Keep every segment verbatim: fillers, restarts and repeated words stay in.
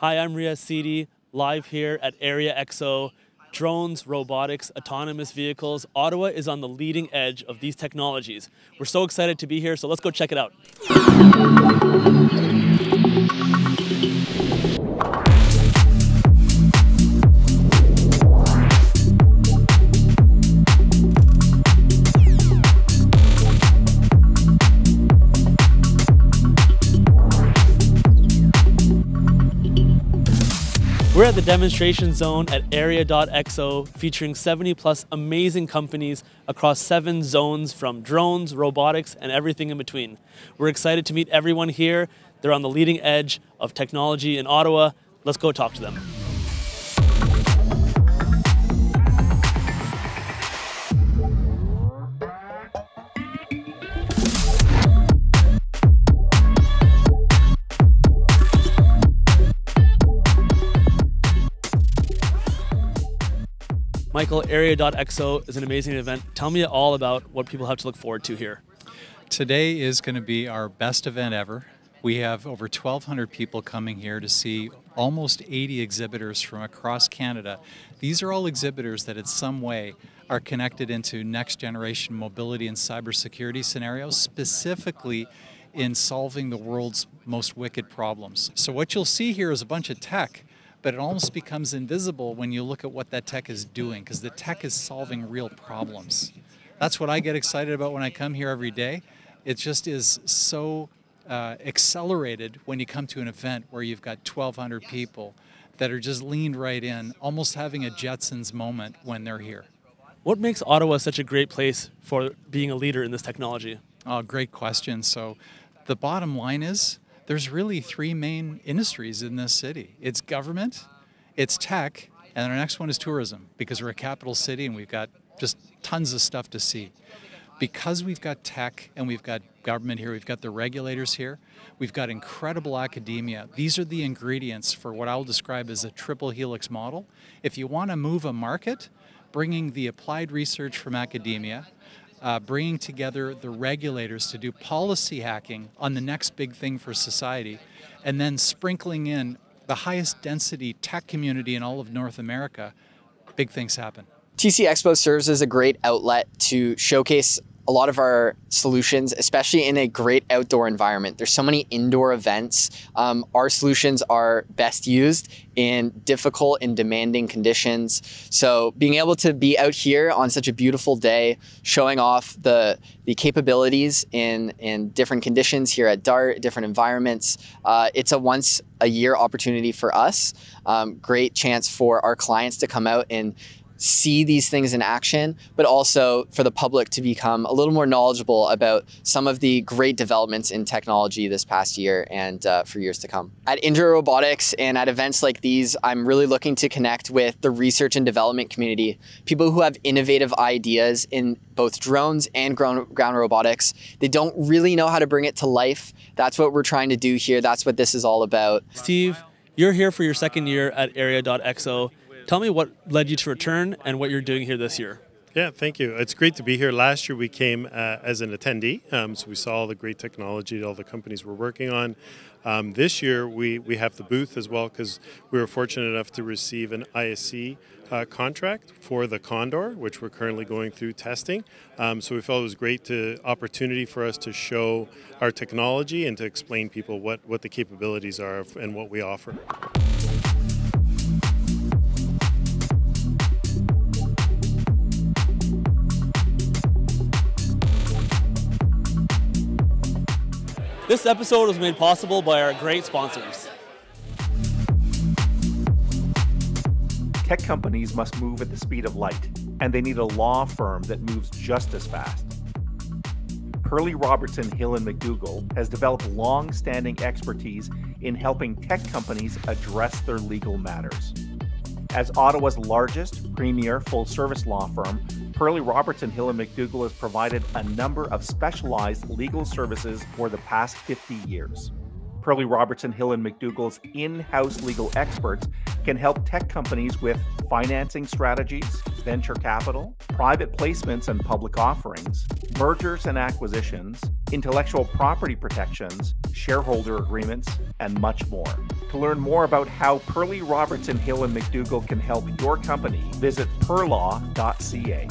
Hi, I'm Riaz Sidi, live here at Area X O. Drones, robotics, autonomous vehicles. Ottawa is on the leading edge of these technologies. We're so excited to be here, so let's go check it out. We're at the demonstration zone at Area X O, featuring seventy plus amazing companies across seven zones, from drones, robotics, and everything in between. We're excited to meet everyone here. They're on the leading edge of technology in Ottawa. Let's go talk to them. Michael, Area X O is an amazing event. Tell me all about what people have to look forward to here. Today is going to be our best event ever. We have over twelve hundred people coming here to see almost eighty exhibitors from across Canada. These are all exhibitors that in some way are connected into next generation mobility and cybersecurity scenarios, specifically in solving the world's most wicked problems. So what you'll see here is a bunch of tech, but it almost becomes invisible when you look at what that tech is doing, because the tech is solving real problems. That's what I get excited about when I come here every day. It just is so uh, accelerated when you come to an event where you've got twelve hundred people that are just leaned right in, almost having a Jetsons moment when they're here. What makes Ottawa such a great place for being a leader in this technology? Oh, great question. So the bottom line is, there's really three main industries in this city. It's government, it's tech, and our next one is tourism, because we're a capital city and we've got just tons of stuff to see. Because we've got tech and we've got government here, we've got the regulators here, we've got incredible academia. These are the ingredients for what I'll describe as a triple helix model. If you want to move a market, bringing the applied research from academia, Uh, bringing together the regulators to do policy hacking on the next big thing for society, and then sprinkling in the highest density tech community in all of North America, big things happen. T C Expo serves as a great outlet to showcase a lot of our solutions, especially in a great outdoor environment. There's so many indoor events. Um, our solutions are best used in difficult and demanding conditions. So being able to be out here on such a beautiful day, showing off the, the capabilities in, in different conditions here at DART, different environments, uh, it's a once a year opportunity for us. Um, great chance for our clients to come out and see these things in action, but also for the public to become a little more knowledgeable about some of the great developments in technology this past year and uh, for years to come. At IndroRobotics and at events like these, I'm really looking to connect with the research and development community, people who have innovative ideas in both drones and ground, ground robotics. They don't really know how to bring it to life. That's what we're trying to do here. That's what this is all about. Steve, you're here for your second year at Area X O. Tell me what led you to return and what you're doing here this year. Yeah, thank you. It's great to be here. Last year we came uh, as an attendee, um, so we saw all the great technology, all the companies we're working on. Um, this year we, we have the booth as well, because we were fortunate enough to receive an I S E uh, contract for the Condor, which we're currently going through testing. Um, so we felt it was great to opportunity for us to show our technology and to explain people what, what the capabilities are and what we offer. This episode was made possible by our great sponsors. Tech companies must move at the speed of light, and they need a law firm that moves just as fast. Purley Robertson Hill and McDougall has developed long-standing expertise in helping tech companies address their legal matters. As Ottawa's largest, premier, full-service law firm, Purley Robertson Hill and McDougall has provided a number of specialized legal services for the past fifty years. Purley Robertson Hill and McDougall's in-house legal experts can help tech companies with financing strategies, venture capital, private placements and public offerings, mergers and acquisitions, intellectual property protections, shareholder agreements, and much more. To learn more about how Purley, Robertson, Hill and McDougall can help your company, visit perlaw dot c a.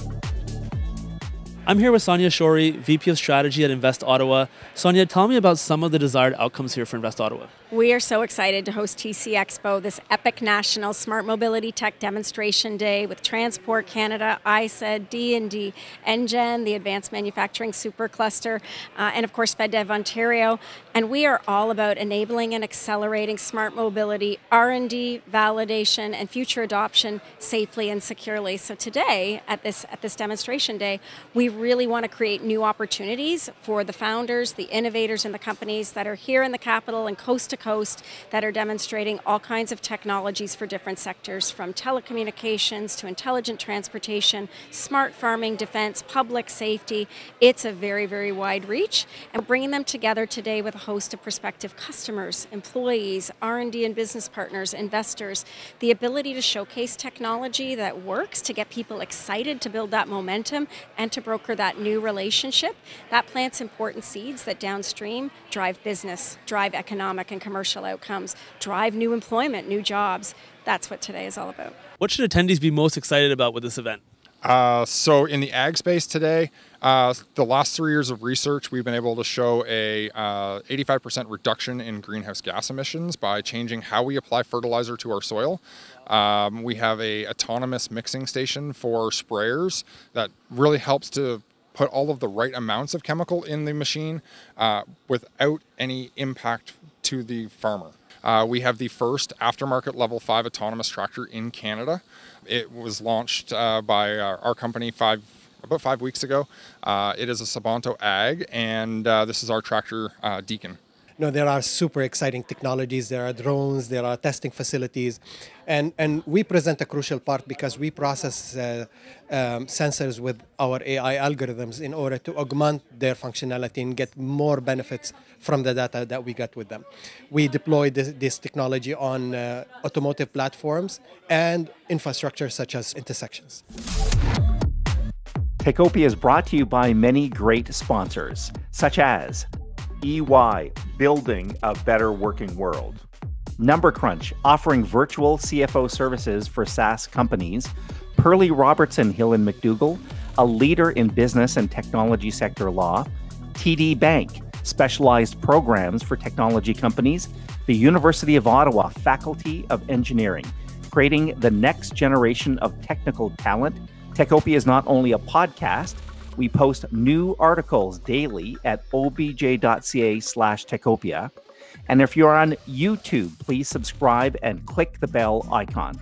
I'm here with Sonia Shory, V P of Strategy at Invest Ottawa. Sonia, tell me about some of the desired outcomes here for Invest Ottawa. We are so excited to host T C Expo, this epic national smart mobility tech demonstration day with Transport Canada, I S E D, D N D, Engen, the Advanced Manufacturing Supercluster, uh, and of course FedDev Ontario. And we are all about enabling and accelerating smart mobility, R and D, validation, and future adoption safely and securely. So today, at this, at this demonstration day, we really want to create new opportunities for the founders, the innovators, and the companies that are here in the capital and coast to coast that are demonstrating all kinds of technologies for different sectors, from telecommunications to intelligent transportation, smart farming, defense, public safety. It's a very, very wide reach, and bringing them together today with a host of prospective customers, employees, R and D and business partners, investors, the ability to showcase technology that works to get people excited to build that momentum and to broker that new relationship, that plants important seeds that downstream drive business, drive economic and commercial outcomes, drive new employment, new jobs. That's what today is all about. What should attendees be most excited about with this event? Uh, so in the ag space today, uh, the last three years of research, we've been able to show a uh, eighty-five percent reduction in greenhouse gas emissions by changing how we apply fertilizer to our soil. Um, we have a autonomous mixing station for sprayers that really helps to put all of the right amounts of chemical in the machine uh, without any impact to the farmer. Uh, we have the first aftermarket level five autonomous tractor in Canada. It was launched uh, by our, our company five, about five weeks ago. Uh, it is a Sabanto A G, and uh, this is our tractor, uh, Deacon. No, there are super exciting technologies. There are drones, there are testing facilities, and, and we present a crucial part because we process uh, um, sensors with our A I algorithms in order to augment their functionality and get more benefits from the data that we get with them. We deploy this, this technology on uh, automotive platforms and infrastructure such as intersections. Techopia is brought to you by many great sponsors, such as E Y, building a better working world. Number Crunch, offering virtual C F O services for SaaS companies. Purley, Robertson, Hill and McDougall, a leader in business and technology sector law. T D Bank, specialized programs for technology companies. The University of Ottawa Faculty of Engineering, creating the next generation of technical talent. Techopia is not only a podcast. We post new articles daily at obj dot c a slash techopia. And if you're on YouTube, please subscribe and click the bell icon.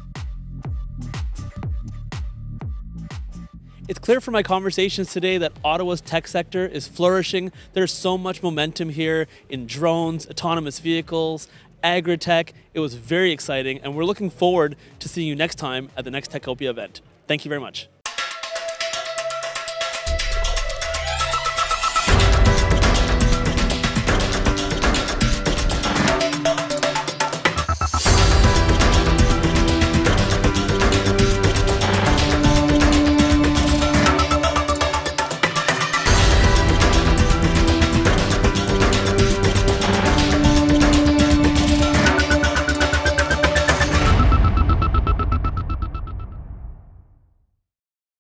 It's clear from my conversations today that Ottawa's tech sector is flourishing. There's so much momentum here in drones, autonomous vehicles, agri-tech. It was very exciting, and we're looking forward to seeing you next time at the next Techopia event. Thank you very much.